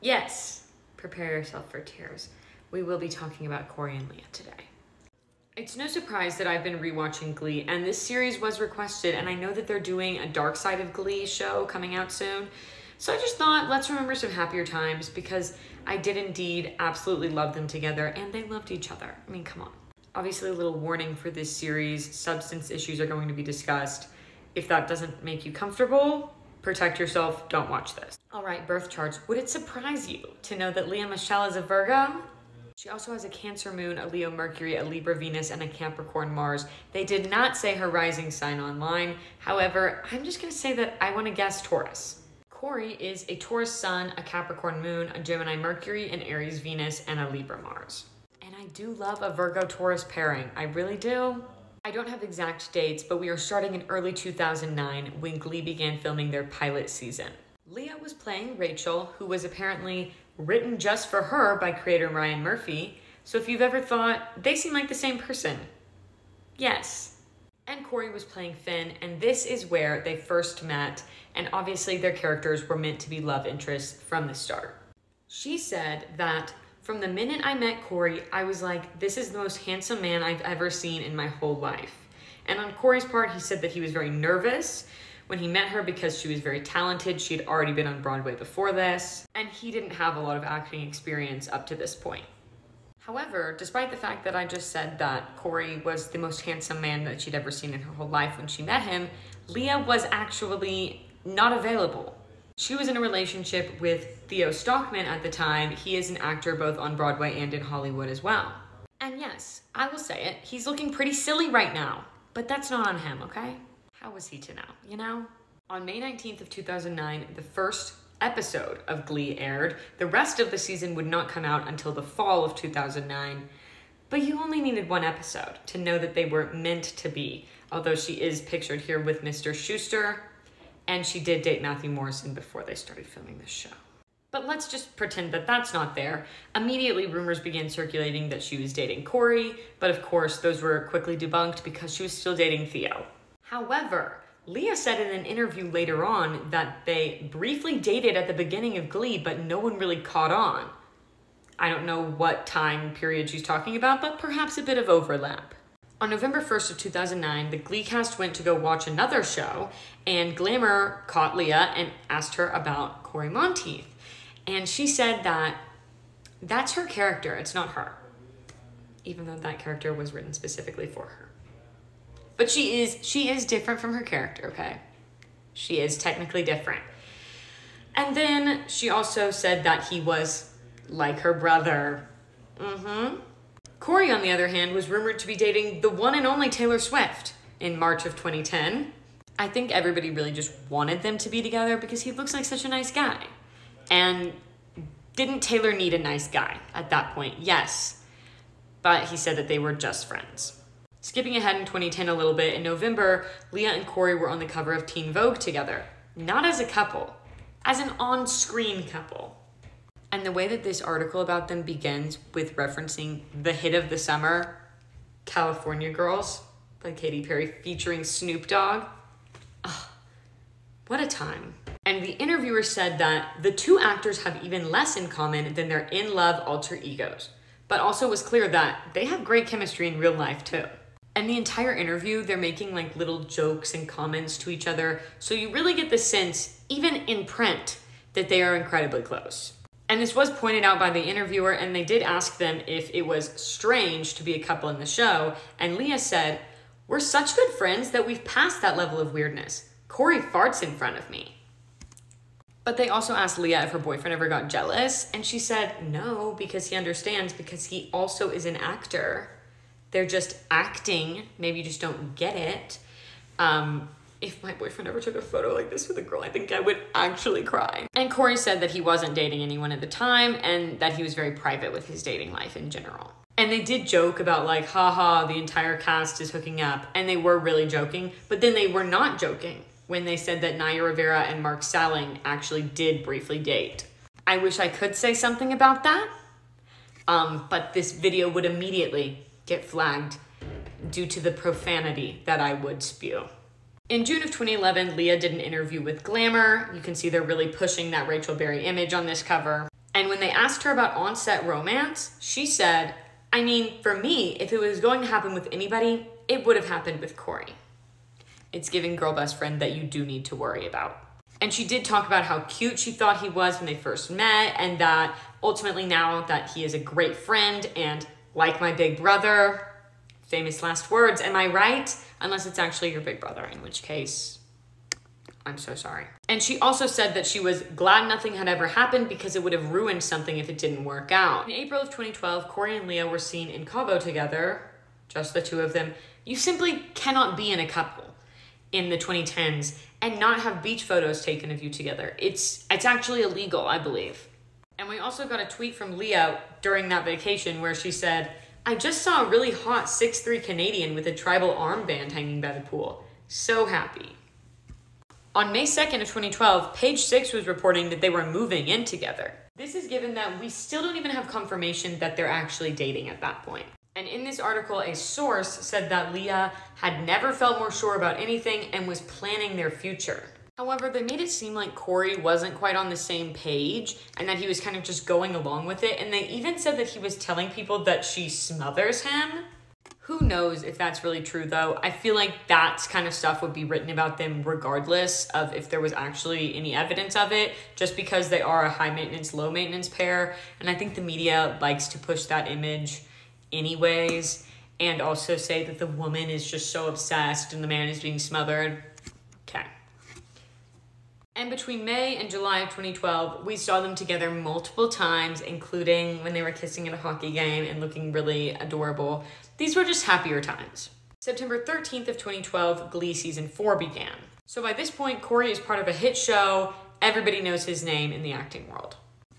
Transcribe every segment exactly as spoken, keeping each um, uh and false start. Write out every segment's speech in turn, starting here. Yes, prepare yourself for tears. We will be talking about Cory and Lea today. It's no surprise that I've been rewatching Glee, and this series was requested, and I know that they're doing a Dark Side of Glee show coming out soon. So I just thought, let's remember some happier times, because I did indeed absolutely love them together, and they loved each other. I mean, come on. Obviously, a little warning for this series, substance issues are going to be discussed. If that doesn't make you comfortable, protect yourself, don't watch this. All right, birth charts. Would it surprise you to know that Lea Michele is a Virgo? She also has a Cancer moon, a Leo Mercury, a Libra Venus, and a Capricorn Mars. They did not say her rising sign online. However, I'm just gonna say that I wanna guess Taurus. Cory is a Taurus sun, a Capricorn moon, a Gemini Mercury, an Aries Venus, and a Libra Mars. And I do love a Virgo-Taurus pairing. I really do. I don't have exact dates, but we are starting in early two thousand nine when Glee began filming their pilot season. Lea was playing Rachel, who was apparently written just for her by creator Ryan Murphy. So if you've ever thought, they seem like the same person. Yes. And Cory was playing Finn, and this is where they first met, and obviously their characters were meant to be love interests from the start. She said that, "From the minute I met Cory, I was like, this is the most handsome man I've ever seen in my whole life." And on Cory's part, he said that he was very nervous when he met her because she was very talented. She had already been on Broadway before this, and he didn't have a lot of acting experience up to this point. However, despite the fact that I just said that Cory was the most handsome man that she'd ever seen in her whole life when she met him, Lea was actually not available. She was in a relationship with Theo Stockman at the time. He is an actor both on Broadway and in Hollywood as well. And yes, I will say it, he's looking pretty silly right now, but that's not on him, okay? How was he to know, you know? On May nineteenth of two thousand nine, the first episode of Glee aired. The rest of the season would not come out until the fall of two thousand nine, but you only needed one episode to know that they were meant to be, although she is pictured here with Mister Schuester, and she did date Matthew Morrison before they started filming this show. But let's just pretend that that's not there. Immediately, rumors began circulating that she was dating Cory, but of course, those were quickly debunked because she was still dating Theo. However, Lea said in an interview later on that they briefly dated at the beginning of Glee, but no one really caught on. I don't know what time period she's talking about, but perhaps a bit of overlap. On November first of two thousand nine, the Glee cast went to go watch another show, and Glamour caught Lea and asked her about Cory Monteith. And she said that that's her character, it's not her. Even though that character was written specifically for her. But she is she is different from her character, okay? She is technically different. And then she also said that he was like her brother. Mm-hmm. Cory, on the other hand, was rumored to be dating the one and only Taylor Swift in March of twenty ten. I think everybody really just wanted them to be together because he looks like such a nice guy. And didn't Taylor need a nice guy at that point? Yes. But he said that they were just friends. Skipping ahead in twenty ten a little bit, in November, Lea and Cory were on the cover of Teen Vogue together. Not as a couple, as an on-screen couple. And the way that this article about them begins with referencing the hit of the summer, California Girls, by Katy Perry featuring Snoop Dogg. Oh, what a time. And the interviewer said that the two actors have even less in common than their in-love alter egos, but also was clear that they have great chemistry in real life too. And the entire interview, they're making like little jokes and comments to each other. So you really get the sense, even in print, that they are incredibly close. And this was pointed out by the interviewer, and they did ask them if it was strange to be a couple in the show. And Lea said, "We're such good friends that we've passed that level of weirdness. Cory farts in front of me." But they also asked Lea if her boyfriend ever got jealous. And she said no, because he understands, because he also is an actor. They're just acting. Maybe you just don't get it. Um, if my boyfriend ever took a photo like this with a girl, I think I would actually cry. And Cory said that he wasn't dating anyone at the time and that he was very private with his dating life in general. And they did joke about like, haha, the entire cast is hooking up. And they were really joking, but then they were not joking when they said that Naya Rivera and Mark Salling actually did briefly date. I wish I could say something about that, um, but this video would immediately get flagged due to the profanity that I would spew. In June of twenty eleven, Lea did an interview with Glamour. You can see they're really pushing that Rachel Berry image on this cover. when they asked her about on-set romance, she said, I mean, for me, if it was going to happen with anybody, it would have happened with Cory. It's giving girl best friend that you do need to worry about. And she did talk about how cute she thought he was when they first met, and that ultimately now that he is a great friend and like my big brother, famous last words, am I right? Unless it's actually your big brother, in which case, I'm so sorry. And she also said that she was glad nothing had ever happened because it would have ruined something if it didn't work out. In April of twenty twelve, Cory and Lea were seen in Cabo together, just the two of them. You simply cannot be in a couple in the twenty tens and not have beach photos taken of you together. It's, it's actually illegal, I believe. And we also got a tweet from Lea during that vacation where she said, I just saw a really hot six three Canadian with a tribal armband hanging by the pool. So happy. On May second of twenty twelve, Page Six was reporting that they were moving in together. This is given that we still don't even have confirmation that they're actually dating at that point. And in this article, a source said that Lea had never felt more sure about anything and was planning their future. However, they made it seem like Cory wasn't quite on the same page and that he was kind of just going along with it. And they even said that he was telling people that she smothers him. Who knows if that's really true, though. I feel like that kind of stuff would be written about them regardless of if there was actually any evidence of it, just because they are a high-maintenance, low-maintenance pair. And I think the media likes to push that image anyways, and also say that the woman is just so obsessed and the man is being smothered. Okay. And between May and July of twenty twelve, we saw them together multiple times, including when they were kissing at a hockey game and looking really adorable. These were just happier times. September thirteenth of twenty twelve, Glee season four began. So by this point, Cory is part of a hit show. Everybody knows his name in the acting world.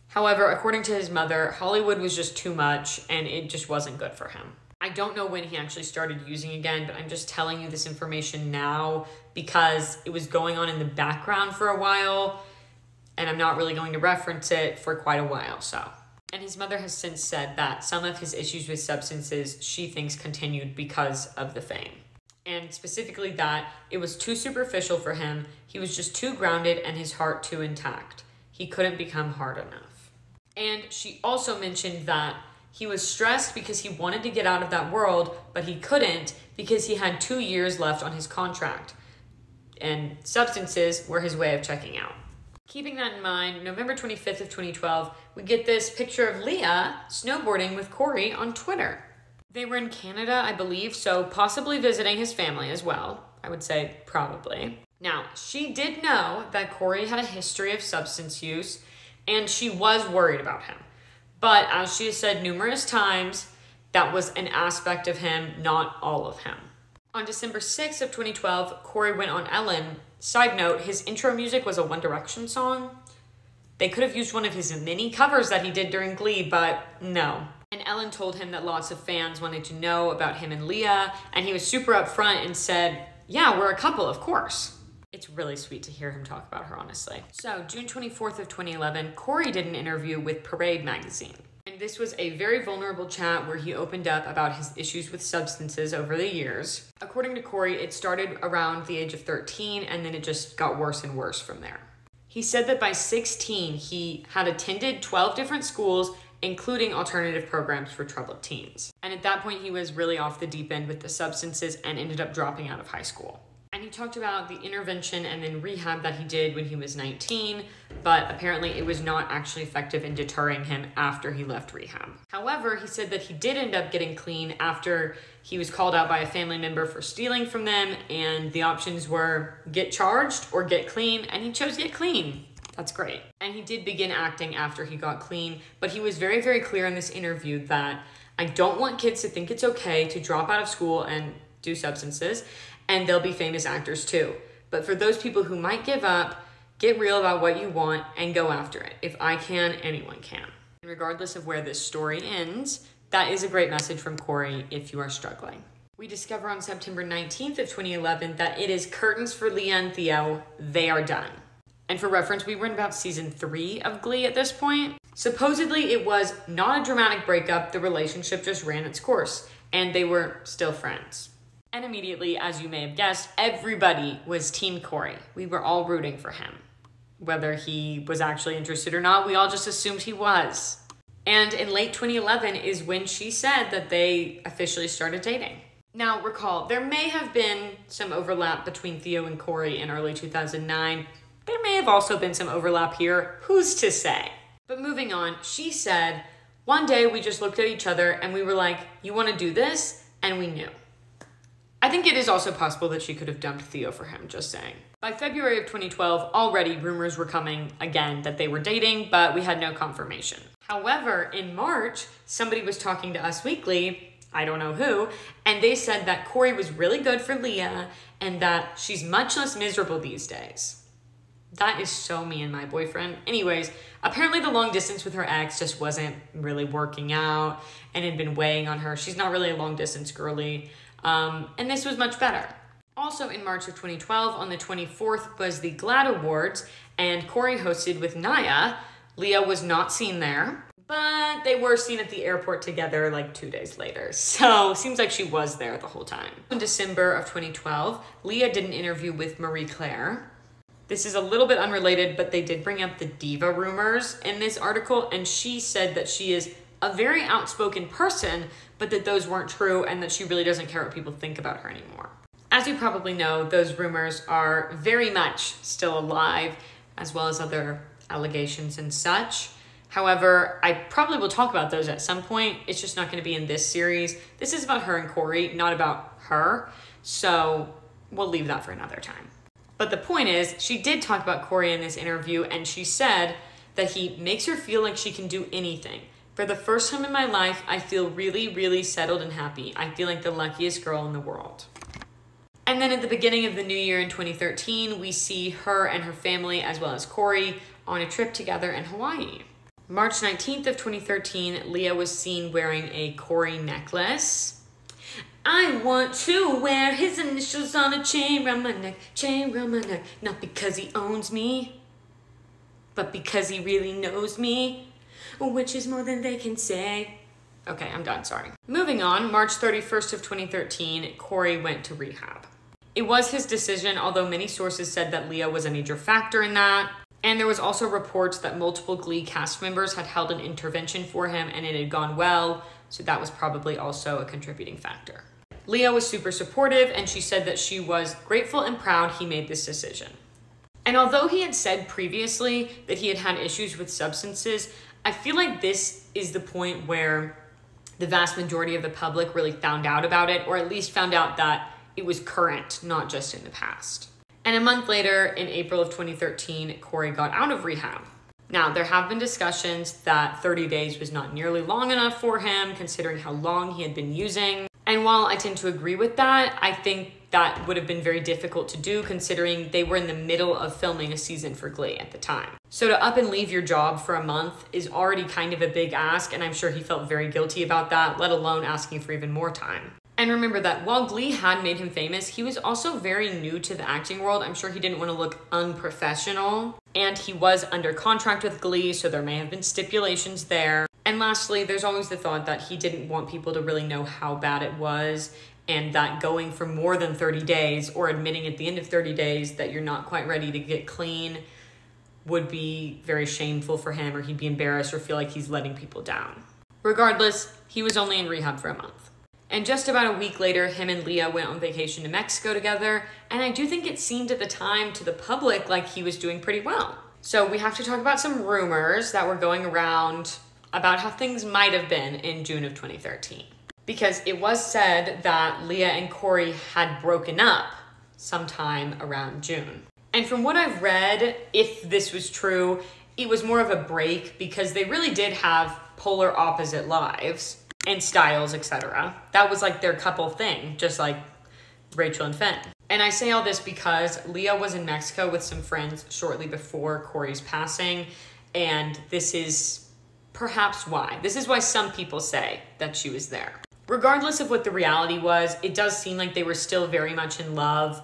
However, according to his mother, Hollywood was just too much and it just wasn't good for him. I don't know when he actually started using again, but I'm just telling you this information now because it was going on in the background for a while and I'm not really going to reference it for quite a while, so. And his mother has since said that some of his issues with substances she thinks continued because of the fame. And specifically that it was too superficial for him, he was just too grounded and his heart too intact. He couldn't become hard enough. And she also mentioned that he was stressed because he wanted to get out of that world, but he couldn't because he had two years left on his contract, and substances were his way of checking out. Keeping that in mind, November twenty-fifth of twenty twelve, we get this picture of Lea snowboarding with Cory on Twitter. They were in Canada, I believe, so possibly visiting his family as well. I would say probably. Now, she did know that Cory had a history of substance use, and she was worried about him. But as she has said numerous times, that was an aspect of him, not all of him. On December sixth of twenty twelve, Cory went on Ellen. Side note, his intro music was a One Direction song. They could have used one of his many covers that he did during Glee, but no. And Ellen told him that lots of fans wanted to know about him and Lea, and he was super upfront and said, yeah, we're a couple, of course. It's really sweet to hear him talk about her, honestly. So June twenty-fourth of twenty eleven, Cory did an interview with Parade magazine. And this was a very vulnerable chat where he opened up about his issues with substances over the years. According to Cory, it started around the age of thirteen and then it just got worse and worse from there. He said that by sixteen, he had attended twelve different schools, including alternative programs for troubled teens. And at that point, he was really off the deep end with the substances and ended up dropping out of high school. And he talked about the intervention and then rehab that he did when he was nineteen, but apparently it was not actually effective in deterring him after he left rehab. However, he said that he did end up getting clean after he was called out by a family member for stealing from them, and the options were get charged or get clean, and he chose get clean. That's great. And he did begin acting after he got clean, but he was very, very clear in this interview that I don't want kids to think it's okay to drop out of school and do substances, and they'll be famous actors too. But for those people who might give up, get real about what you want and go after it. If I can, anyone can. And regardless of where this story ends, that is a great message from Cory if you are struggling. We discover on September nineteenth of twenty eleven that it is curtains for Lea and Theo. They are done. And for reference, we were in about season three of Glee at this point. Supposedly it was not a dramatic breakup. The relationship just ran its course and they were still friends. And immediately, as you may have guessed, everybody was Team Cory. We were all rooting for him. whether he was actually interested or not. We all just assumed he was. And in late twenty eleven is when she said that they officially started dating. Now, recall, there may have been some overlap between Theo and Cory in early two thousand nine. There may have also been some overlap here. Who's to say? But moving on, she said, one day we just looked at each other and we were like, you want to do this? And we knew. I think it is also possible that she could have dumped Theo for him, just saying. By February of twenty twelve, already rumors were coming again that they were dating, but we had no confirmation. However, in March, somebody was talking to Us Weekly, I don't know who, and they said that Cory was really good for Leah and that she's much less miserable these days. That is so me and my boyfriend. Anyways, apparently the long distance with her ex just wasn't really working out and had been weighing on her. She's not really a long distance girly. Um, and this was much better. Also in March of twenty twelve, on the twenty-fourth was the GLAAD Awards, and Cory hosted with Naya. Leah was not seen there, but they were seen at the airport together like two days later. So seems like she was there the whole time. In December of twenty twelve, Leah did an interview with Marie Claire. This is a little bit unrelated, but they did bring up the diva rumors in this article, and she said that she is a very outspoken person, but that those weren't true and that she really doesn't care what people think about her anymore. As you probably know, those rumors are very much still alive, as well as other allegations and such. However, I probably will talk about those at some point. It's just not going to be in this series. This is about her and Cory, not about her. So we'll leave that for another time. But the point is, she did talk about Cory in this interview, and she said that he makes her feel like she can do anything. For the first time in my life, I feel really, really settled and happy. I feel like the luckiest girl in the world. And then at the beginning of the new year in twenty thirteen, we see her and her family, as well as Cory, on a trip together in Hawaii. March nineteenth of twenty thirteen, Leah was seen wearing a Cory necklace. I want to wear his initials on a chain round my neck, chain round my neck, not because he owns me, but because he really knows me, which is more than they can say. Okay, I'm done, sorry. Moving on, March thirty-first of twenty thirteen, Cory went to rehab. It was his decision, although many sources said that Leah was a major factor in that. And there was also reports that multiple Glee cast members had held an intervention for him and it had gone well, so that was probably also a contributing factor. Leah was super supportive, and she said that she was grateful and proud he made this decision. And although he had said previously that he had had issues with substances, I feel like this is the point where the vast majority of the public really found out about it, or at least found out that it was current, not just in the past. And a month later, in April of twenty thirteen, Cory got out of rehab. Now, there have been discussions that thirty days was not nearly long enough for him, considering how long he had been using. And while I tend to agree with that, I think that would have been very difficult to do considering they were in the middle of filming a season for Glee at the time. So to up and leave your job for a month is already kind of a big ask, and I'm sure he felt very guilty about that, let alone asking for even more time. And remember that while Glee had made him famous, he was also very new to the acting world. I'm sure he didn't want to look unprofessional. And he was under contract with Glee, so there may have been stipulations there. And lastly, there's always the thought that he didn't want people to really know how bad it was, and that going for more than thirty days or admitting at the end of thirty days that you're not quite ready to get clean would be very shameful for him, or he'd be embarrassed or feel like he's letting people down. Regardless, he was only in rehab for a month. And just about a week later, him and Leah went on vacation to Mexico together, and I do think it seemed at the time to the public like he was doing pretty well. So we have to talk about some rumors that were going around about how things might have been in June of twenty thirteen. Because it was said that Leah and Cory had broken up sometime around June. And from what I've read, if this was true, it was more of a break because they really did have polar opposite lives and styles, et cetera. That was like their couple thing, just like Rachel and Finn. And I say all this because Leah was in Mexico with some friends shortly before Cory's passing, and this is perhaps why. This is why some people say that she was there. Regardless of what the reality was, it does seem like they were still very much in love,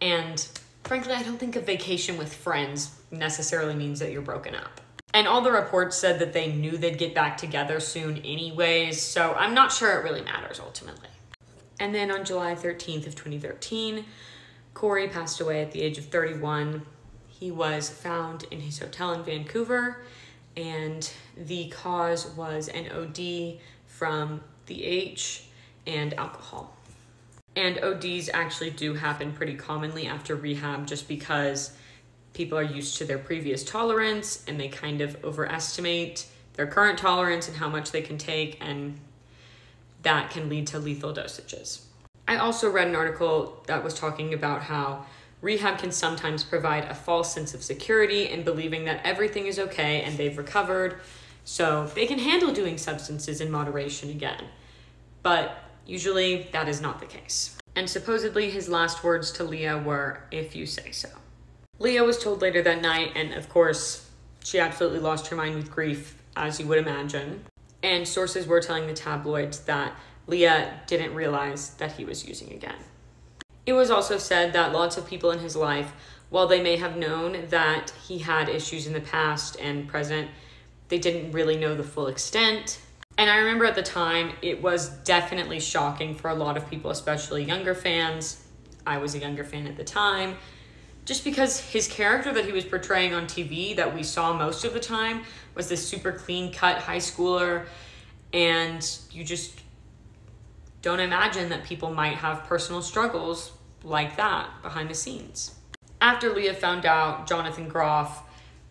and frankly, I don't think a vacation with friends necessarily means that you're broken up. And all the reports said that they knew they'd get back together soon anyways, so I'm not sure it really matters ultimately. And then on July thirteenth of twenty thirteen, Cory passed away at the age of thirty-one. He was found in his hotel in Vancouver, and the cause was an O D from the H and alcohol. And O Ds actually do happen pretty commonly after rehab, just because people are used to their previous tolerance and they kind of overestimate their current tolerance and how much they can take, and that can lead to lethal dosages. I also read an article that was talking about how rehab can sometimes provide a false sense of security and believing that everything is okay and they've recovered, so they can handle doing substances in moderation again. But usually that is not the case. And supposedly his last words to Lea were, "If you say so." Lea was told later that night, and of course, she absolutely lost her mind with grief, as you would imagine. And sources were telling the tabloids that Lea didn't realize that he was using again. It was also said that lots of people in his life, while they may have known that he had issues in the past and present, they didn't really know the full extent. And I remember at the time, it was definitely shocking for a lot of people, especially younger fans. I was a younger fan at the time. Just because his character that he was portraying on T V that we saw most of the time was this super clean-cut high schooler, and you just don't imagine that people might have personal struggles like that behind the scenes. After Lea found out, Jonathan Groff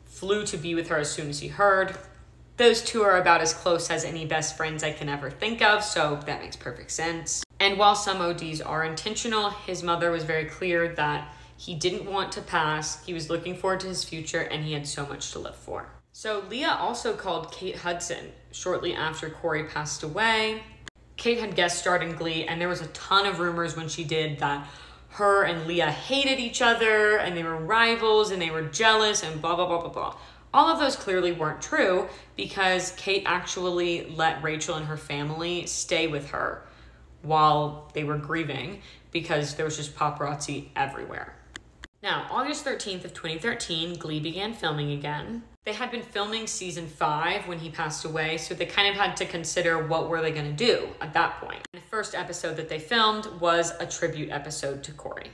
flew to be with her as soon as he heard. Those two are about as close as any best friends I can ever think of, so that makes perfect sense. And while some O Ds are intentional, his mother was very clear that he didn't want to pass, he was looking forward to his future, and he had so much to live for. So Lea also called Kate Hudson shortly after Cory passed away. Kate had guest starred in Glee, and there was a ton of rumors when she did that her and Lea hated each other, and they were rivals, and they were jealous, and blah, blah, blah, blah, blah. All of those clearly weren't true, because Kate actually let Rachel and her family stay with her while they were grieving, because there was just paparazzi everywhere. Now, August thirteenth of twenty thirteen, Glee began filming again. They had been filming season five when he passed away, so they kind of had to consider what were they gonna do at that point. And the first episode that they filmed was a tribute episode to Cory.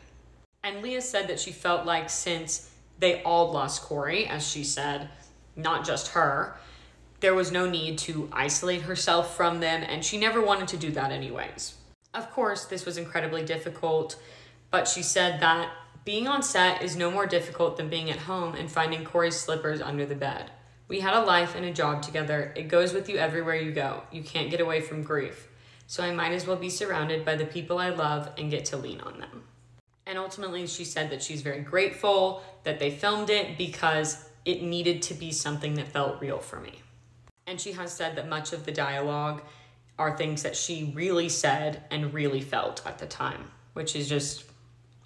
And Lea said that she felt like, since they all lost Cory, as she said, not just her, there was no need to isolate herself from them, and she never wanted to do that anyways. Of course, this was incredibly difficult, but she said that being on set is no more difficult than being at home and finding Cory's slippers under the bed. We had a life and a job together. It goes with you everywhere you go. You can't get away from grief. So I might as well be surrounded by the people I love and get to lean on them. And ultimately, she said that she's very grateful that they filmed it, because it needed to be something that felt real for me. And she has said that much of the dialogue are things that she really said and really felt at the time, which is just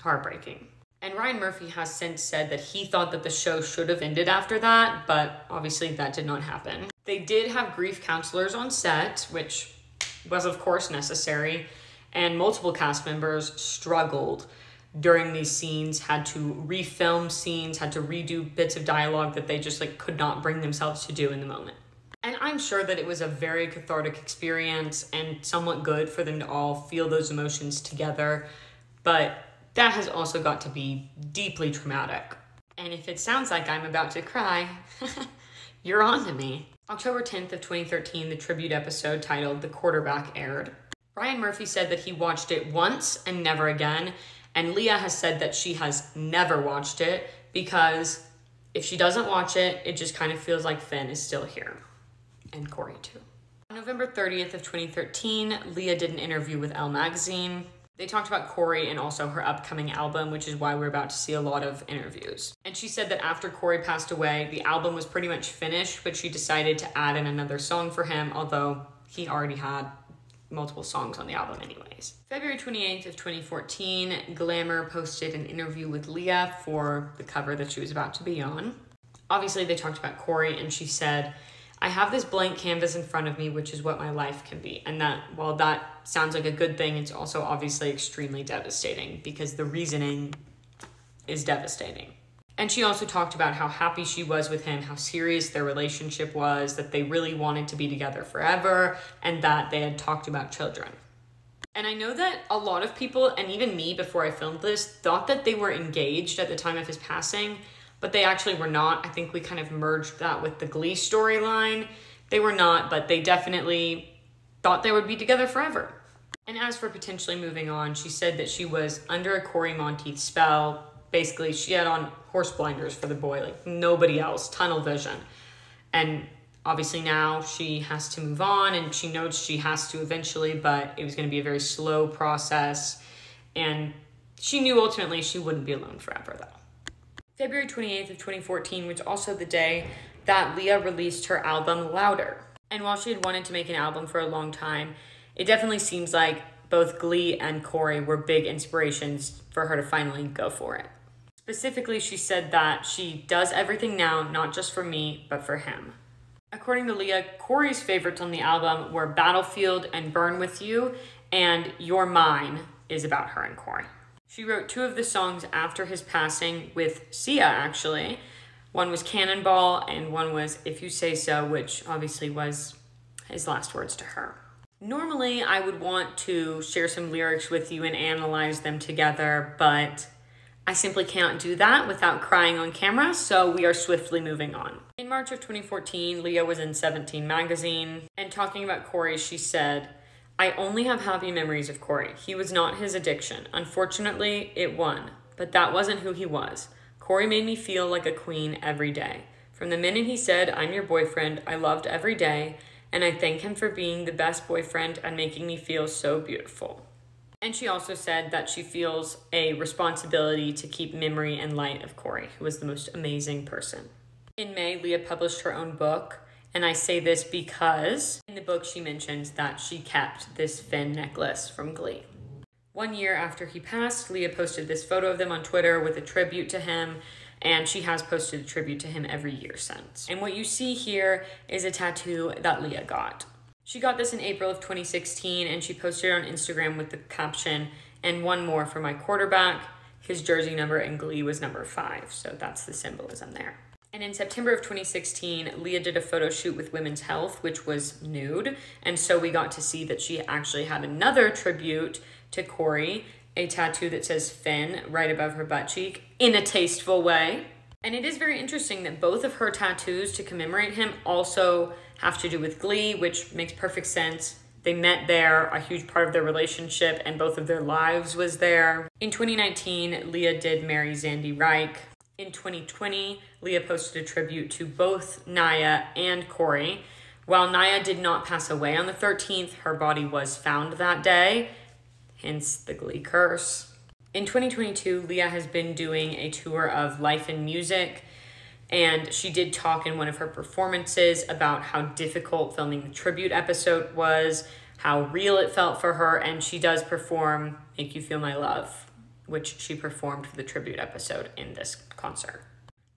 heartbreaking. And Ryan Murphy has since said that he thought that the show should have ended after that, but obviously that did not happen. They did have grief counselors on set, which was of course necessary, and multiple cast members struggled during these scenes, had to refilm scenes, had to redo bits of dialogue that they just like could not bring themselves to do in the moment. And I'm sure that it was a very cathartic experience and somewhat good for them to all feel those emotions together, but that has also got to be deeply traumatic. And if it sounds like I'm about to cry, you're on to me. October tenth of twenty thirteen, the tribute episode titled The Quarterback aired. Ryan Murphy said that he watched it once and never again, and Lea has said that she has never watched it, because if she doesn't watch it, it just kind of feels like Finn is still here, and Cory too. On November thirtieth of twenty thirteen, Lea did an interview with Elle magazine. They talked about Cory and also her upcoming album, which is why we're about to see a lot of interviews. And she said that after Cory passed away, the album was pretty much finished, but she decided to add in another song for him, although he already had multiple songs on the album anyways. February twenty-eighth of twenty fourteen, Glamour posted an interview with Lea for the cover that she was about to be on. Obviously, they talked about Cory, and she said, "I have this blank canvas in front of me, which is what my life can be." And that, while that sounds like a good thing, it's also obviously extremely devastating, because the reasoning is devastating. And she also talked about how happy she was with him, how serious their relationship was, that they really wanted to be together forever, and that they had talked about children. And I know that a lot of people, and even me before I filmed this, thought that they were engaged at the time of his passing. but they actually were not. I think we kind of merged that with the Glee storyline. They were not, but they definitely thought they would be together forever. And as for potentially moving on, she said that she was under a Cory Monteith spell. Basically, she had on horse blinders for the boy, like nobody else, tunnel vision. And obviously now she has to move on, and she knows she has to eventually, but it was going to be a very slow process. And she knew ultimately she wouldn't be alone forever, though. February twenty-eighth of twenty fourteen was also the day that Lea released her album Louder. And while she had wanted to make an album for a long time, it definitely seems like both Glee and Cory were big inspirations for her to finally go for it. Specifically, she said that she does everything now, not just for me, but for him. According to Lea, Cory's favorites on the album were Battlefield and Burn With You, and You're Mine is about her and Cory. She wrote two of the songs after his passing with Sia, actually. One was Cannonball and one was If You Say So, which obviously was his last words to her. Normally, I would want to share some lyrics with you and analyze them together, but I simply cannot do that without crying on camera, so we are swiftly moving on. In March of twenty fourteen, Lea was in Seventeen magazine, and talking about Cory, she said, "I only have happy memories of Cory. He was not his addiction. Unfortunately, it won, but that wasn't who he was. Cory made me feel like a queen every day. From the minute he said, 'I'm your boyfriend,' I loved every day, and I thank him for being the best boyfriend and making me feel so beautiful." And she also said that she feels a responsibility to keep memory and light of Cory, who was the most amazing person. In May, Lea published her own book, and I say this because in the book she mentions that she kept this Finn necklace from Glee. One year after he passed, Lea posted this photo of them on Twitter with a tribute to him, and she has posted a tribute to him every year since. And what you see here is a tattoo that Lea got. She got this in April of twenty sixteen, and she posted it on Instagram with the caption, "And one more for my quarterback." His jersey number in Glee was number five, so that's the symbolism there. And in September of twenty sixteen, Lea did a photo shoot with Women's Health, which was nude, and so we got to see that she actually had another tribute to Cory, a tattoo that says Finn right above her butt cheek in a tasteful way. And it is very interesting that both of her tattoos to commemorate him also have to do with Glee, which makes perfect sense. They met there, a huge part of their relationship and both of their lives was there. In twenty nineteen, Lea did marry Zandy Reich. In twenty twenty, Lea posted a tribute to both Naya and Cory. While Naya did not pass away on the thirteenth, her body was found that day, hence the Glee curse. In twenty twenty-two, Lea has been doing a tour of life and music, and she did talk in one of her performances about how difficult filming the tribute episode was, how real it felt for her, and she does perform Make You Feel My Love, which she performed for the tribute episode in this concert.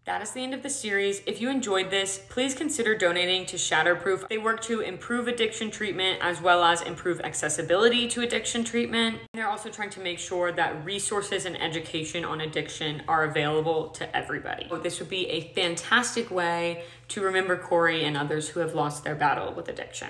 That is the end of the series. If you enjoyed this, please consider donating to Shatterproof. They work to improve addiction treatment as well as improve accessibility to addiction treatment. And they're also trying to make sure that resources and education on addiction are available to everybody. So this would be a fantastic way to remember Cory and others who have lost their battle with addiction.